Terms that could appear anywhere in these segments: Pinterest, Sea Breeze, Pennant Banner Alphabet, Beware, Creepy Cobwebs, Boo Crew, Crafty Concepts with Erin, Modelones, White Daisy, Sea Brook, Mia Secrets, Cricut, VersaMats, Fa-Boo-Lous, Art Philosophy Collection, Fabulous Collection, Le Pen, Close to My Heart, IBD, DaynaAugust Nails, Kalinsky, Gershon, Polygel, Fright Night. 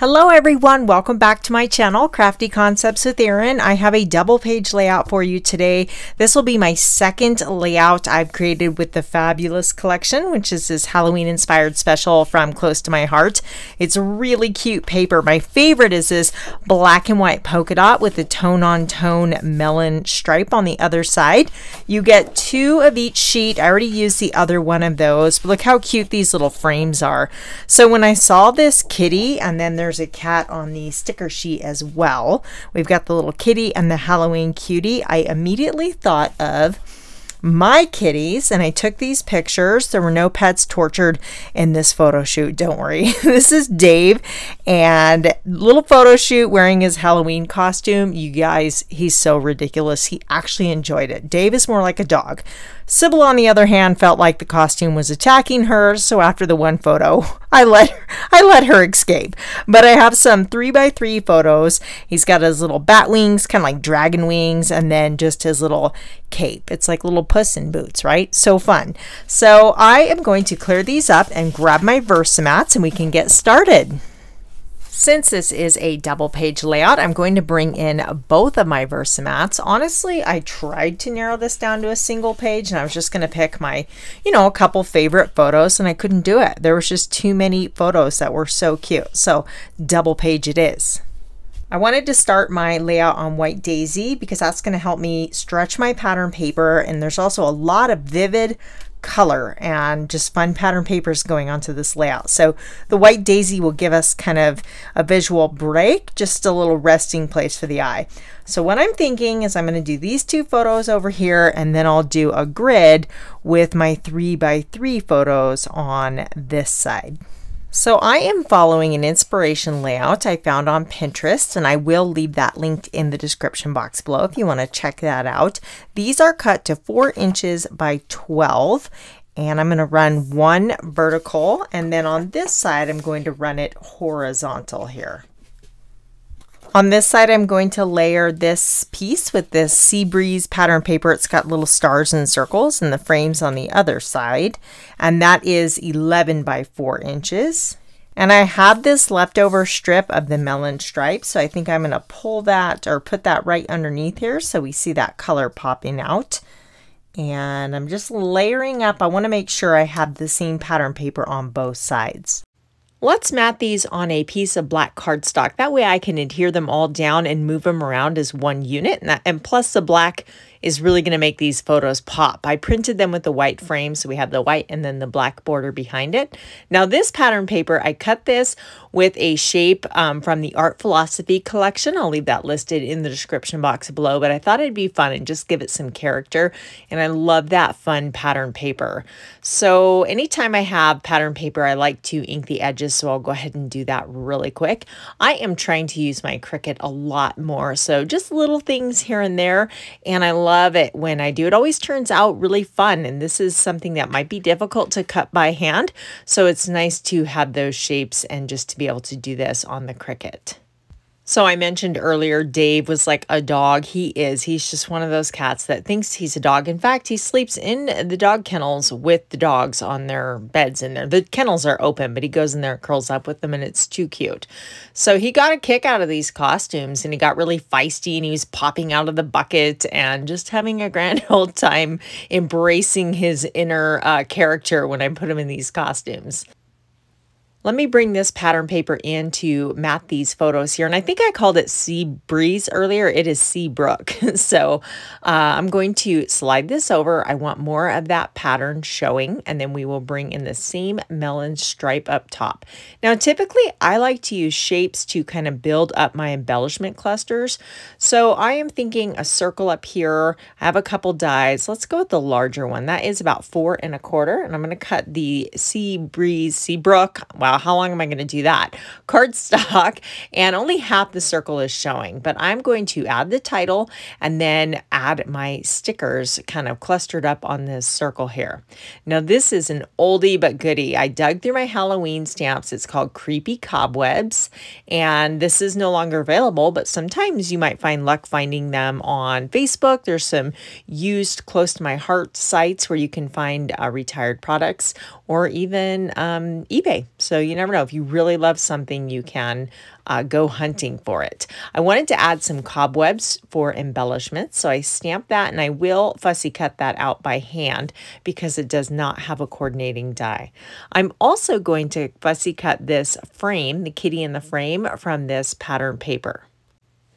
Hello everyone, welcome back to my channel, Crafty Concepts with Erin. I have a double page layout for you today. This will be my second layout I've created with the Fabulous Collection, which is this Halloween inspired special from Close to My Heart. It's really cute paper. My favorite is this black and white polka dot with the tone on tone melon stripe on the other side. You get two of each sheet. I already used the other one of those, but look how cute these little frames are. So when I saw this kitty, and then there's a cat on the sticker sheet as well. We've got the little kitty and the Halloween cutie. I immediately thought of my kitties, and I took these pictures. There were no pets tortured in this photo shoot, don't worry. This is Dave, and little photo shoot wearing his Halloween costume. You guys, he's so ridiculous. He actually enjoyed it. Dave is more like a dog. Sybil, on the other hand, felt like the costume was attacking her, so after the one photo, I let her escape. But I have some 3x3 photos. He's got his little bat wings, kind of like dragon wings, and then just his little cape. It's like little Puss in Boots, right? So fun. So I am going to clear these up and grab my VersaMats and we can get started. Since this is a double page layout, I'm going to bring in both of my VersaMats. Honestly, I tried to narrow this down to a single page and I was just going to pick my, you know, a couple favorite photos, and I couldn't do it. There was just too many photos that were so cute. So double page it is. I wanted to start my layout on White Daisy because that's going to help me stretch my pattern paper, and there's also a lot of vivid color and just fun pattern papers going onto this layout. So the White Daisy will give us kind of a visual break, just a little resting place for the eye. So what I'm thinking is I'm going to do these two photos over here, and then I'll do a grid with my 3x3 photos on this side. So I am following an inspiration layout I found on Pinterest, and I will leave that linked in the description box below if you want to check that out. These are cut to 4 inches by 12, and I'm going to run one vertical, and then on this side I'm going to run it horizontal here. On this side, I'm going to layer this piece with this Sea Breeze pattern paper. It's got little stars and circles, and the frames on the other side. And that is 11 by 4 inches. And I had this leftover strip of the melon stripe, so I think I'm going to pull that or put that right underneath here so we see that color popping out. And I'm just layering up. I want to make sure I have the same pattern paper on both sides. Let's mat these on a piece of black cardstock. That way I can adhere them all down and move them around as one unit. And plus the black is really going to make these photos pop. I printed them with the white frame, so we have the white and then the black border behind it. Now this pattern paper, I cut this with a shape from the Art Philosophy Collection. I'll leave that listed in the description box below, but I thought it'd be fun and just give it some character. And I love that fun pattern paper. So anytime I have pattern paper, I like to ink the edges. So I'll go ahead and do that really quick. I am trying to use my Cricut a lot more, so just little things here and there, and I love it when I do. It always turns out really fun, and this is something that might be difficult to cut by hand, so it's nice to have those shapes and just to be able to do this on the Cricut. So I mentioned earlier, Dave was like a dog. He is. He's just one of those cats that thinks he's a dog. In fact, he sleeps in the dog kennels with the dogs on their beds in there. The kennels are open, but he goes in there and curls up with them, and it's too cute. So he got a kick out of these costumes, and he got really feisty, and he was popping out of the bucket and just having a grand old time embracing his inner character when I put him in these costumes. Let me bring this pattern paper in to mat these photos here. And I think I called it Sea Breeze earlier. It is Sea Brook. So I'm going to slide this over. I want more of that pattern showing. And then we will bring in the same melon stripe up top. Now, typically, I like to use shapes to kind of build up my embellishment clusters. So I am thinking a circle up here. I have a couple dies. Let's go with the larger one. That is about 4 1/4. And I'm going to cut the Sea Breeze, Sea Brook. Wow. How long am I going to do that? Cardstock, and only half the circle is showing, but I'm going to add the title and then add my stickers kind of clustered up on this circle here. Now this is an oldie but goodie. I dug through my Halloween stamps. It's called Creepy Cobwebs, and this is no longer available, but sometimes you might find luck finding them on Facebook. There's some used Close to My Heart sites where you can find retired products, or even eBay. So you never know. If you really love something, you can go hunting for it. I wanted to add some cobwebs for embellishment, so I stamped that, and I will fussy cut that out by hand because it does not have a coordinating die. I'm also going to fussy cut this frame, the kitty in the frame, from this pattern paper.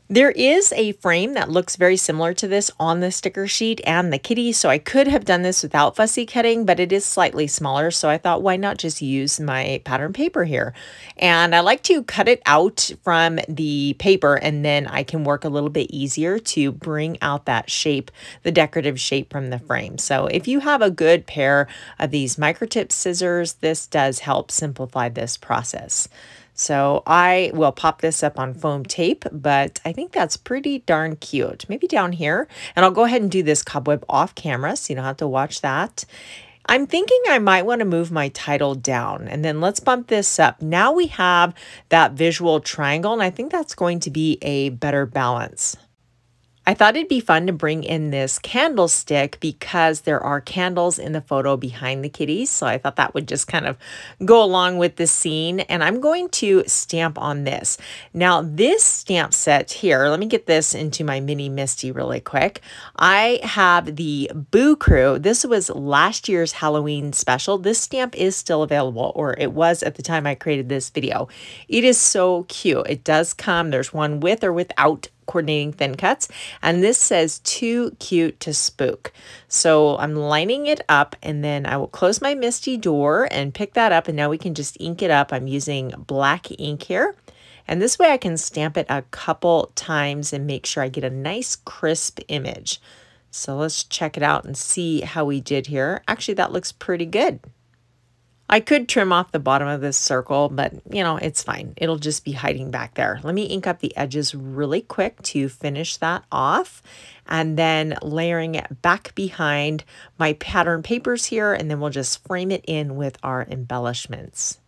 There is a frame that looks very similar to this on the sticker sheet and the kitty, so I could have done this without fussy cutting, but it is slightly smaller, so I thought, why not just use my pattern paper here? And I like to cut it out from the paper, and then I can work a little bit easier to bring out that shape, the decorative shape from the frame. So if you have a good pair of these microtip scissors, this does help simplify this process. So I will pop this up on foam tape, but I think that's pretty darn cute. Maybe down here, and I'll go ahead and do this cobweb off camera so you don't have to watch that. I'm thinking I might want to move my title down, and then let's bump this up. Now we have that visual triangle, and I think that's going to be a better balance. I thought it'd be fun to bring in this candlestick because there are candles in the photo behind the kitties, so I thought that would just kind of go along with the scene, and I'm going to stamp on this. Now this stamp set here, let me get this into my mini Misty really quick. I have the Boo Crew. This was last year's Halloween special. This stamp is still available, or it was at the time I created this video. It is so cute. It does come, there's one with or without coordinating thin cuts, and this says too cute to spook. So I'm lining it up, and then I will close my Misty door and pick that up, and now we can just ink it up. I'm using black ink here, and this way I can stamp it a couple times and make sure I get a nice crisp image. So let's check it out and see how we did here. Actually, that looks pretty good. I could trim off the bottom of this circle, but you know, it's fine. It'll just be hiding back there. Let me ink up the edges really quick to finish that off, and then layering it back behind my pattern papers here, and then we'll just frame it in with our embellishments.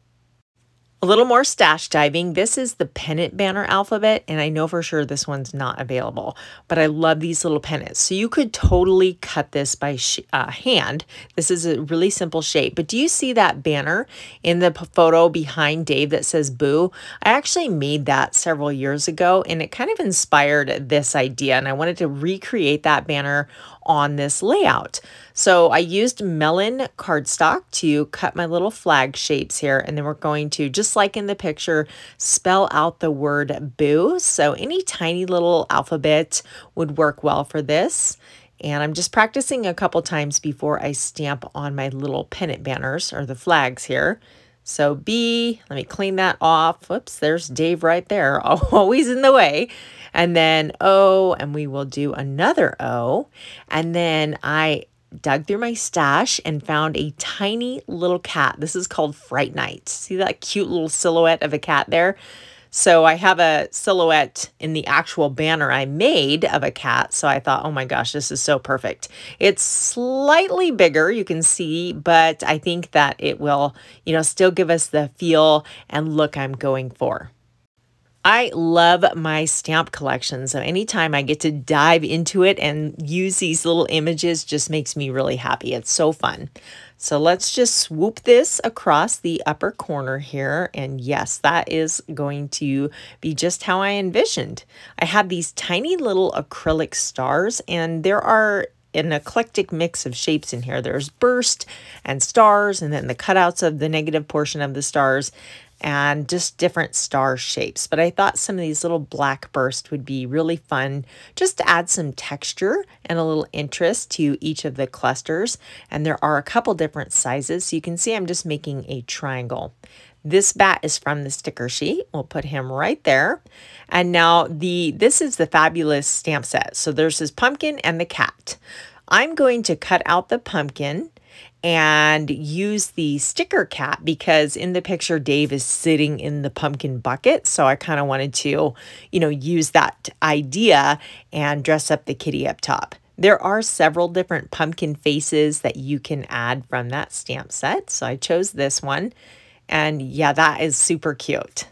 A little more stash diving. This is the Pennant Banner Alphabet, and I know for sure this one's not available, but I love these little pennants. So you could totally cut this by hand. This is a really simple shape, but do you see that banner in the photo behind Dave that says Boo? I actually made that several years ago, and it kind of inspired this idea, and I wanted to recreate that banner on this layout. So I used melon cardstock to cut my little flag shapes here, and then we're going to, just like in the picture, spell out the word Boo. So any tiny little alphabet would work well for this. And I'm just practicing a couple times before I stamp on my little pennant banners or the flags here. So B, let me clean that off. Whoops, there's Dave right there, always in the way. And then O, and we will do another O. And then I dug through my stash and found a tiny little cat. This is called Fright Night. See that cute little silhouette of a cat there? So I have a silhouette in the actual banner I made of a cat. So I thought, oh my gosh, this is so perfect. It's slightly bigger, you can see, but I think that it will, you know, still give us the feel and look I'm going for. I love my stamp collection, so anytime I get to dive into it and use these little images just makes me really happy. It's so fun. So let's just swoop this across the upper corner here, and yes, that is going to be just how I envisioned. I have these tiny little acrylic stars, and there are an eclectic mix of shapes in here. There's burst and stars, and then the cutouts of the negative portion of the stars, and just different star shapes. But I thought some of these little black bursts would be really fun just to add some texture and a little interest to each of the clusters. And there are a couple different sizes. So you can see I'm just making a triangle. This bat is from the sticker sheet. We'll put him right there. And now this is the Fabulous stamp set. So there's this pumpkin and the cat. I'm going to cut out the pumpkin and use the sticker cat because in the picture Dave is sitting in the pumpkin bucket. So I kind of wanted to, you know, use that idea and dress up the kitty up top. There are several different pumpkin faces that you can add from that stamp set. So I chose this one, and yeah, that is super cute.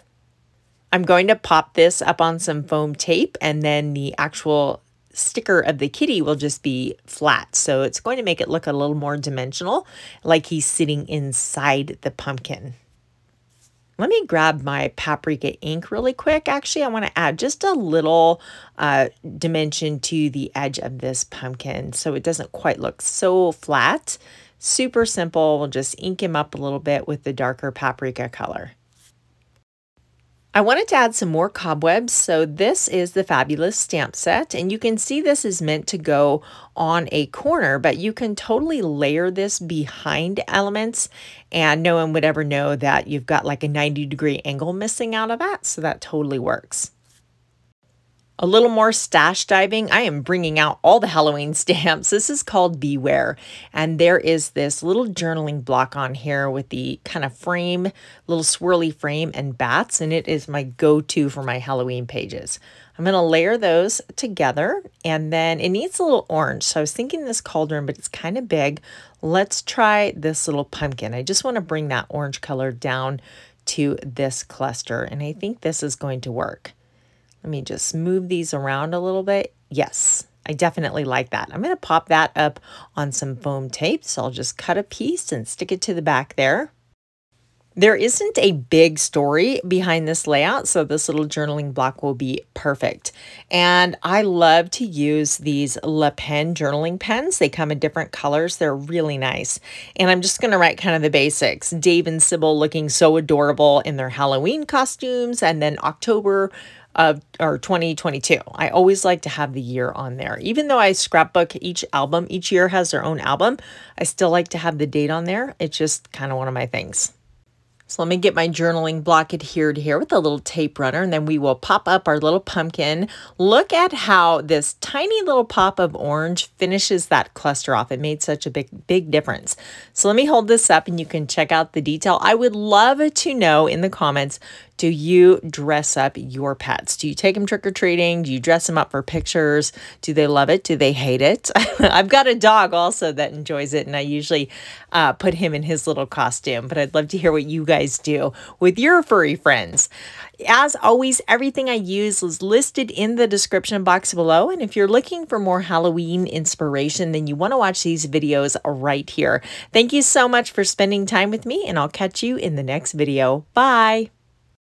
I'm going to pop this up on some foam tape, and then the actual sticker of the kitty will just be flat. So it's going to make it look a little more dimensional, like he's sitting inside the pumpkin. Let me grab my paprika ink really quick. Actually, I want to add just a little dimension to the edge of this pumpkin so it doesn't quite look so flat. Super simple. We'll just ink him up a little bit with the darker paprika color. I wanted to add some more cobwebs, so this is the Fabulous stamp set, and you can see this is meant to go on a corner, but you can totally layer this behind elements, and no one would ever know that you've got like a 90-degree angle missing out of that, so that totally works. A little more stash diving. I am bringing out all the Halloween stamps. This is called Beware, and there is this little journaling block on here with the kind of frame, little swirly frame and bats, and it is my go-to for my Halloween pages. I'm going to layer those together, and then it needs a little orange. So I was thinking this cauldron, but it's kind of big. Let's try this little pumpkin. I just want to bring that orange color down to this cluster, and I think this is going to work. Let me just move these around a little bit. Yes, I definitely like that. I'm going to pop that up on some foam tape. So I'll just cut a piece and stick it to the back there. There isn't a big story behind this layout, so this little journaling block will be perfect. And I love to use these Le Pen journaling pens. They come in different colors. They're really nice. And I'm just going to write kind of the basics. Dave and Sybil looking so adorable in their Halloween costumes, and then October or 2022. I always like to have the year on there. Even though I scrapbook each album, each year has their own album, I still like to have the date on there. It's just kind of one of my things. So let me get my journaling block adhered here with a little tape runner, and then we will pop up our little pumpkin. Look at how this tiny little pop of orange finishes that cluster off. It made such a big difference. So let me hold this up and you can check out the detail. I would love to know in the comments, do you dress up your pets? Do you take them trick-or-treating? Do you dress them up for pictures? Do they love it? Do they hate it? I've got a dog also that enjoys it, and I usually put him in his little costume, but I'd love to hear what you guys do with your furry friends. As always, everything I use is listed in the description box below, and if you're looking for more Halloween inspiration, then you want to watch these videos right here. Thank you so much for spending time with me, and I'll catch you in the next video. Bye!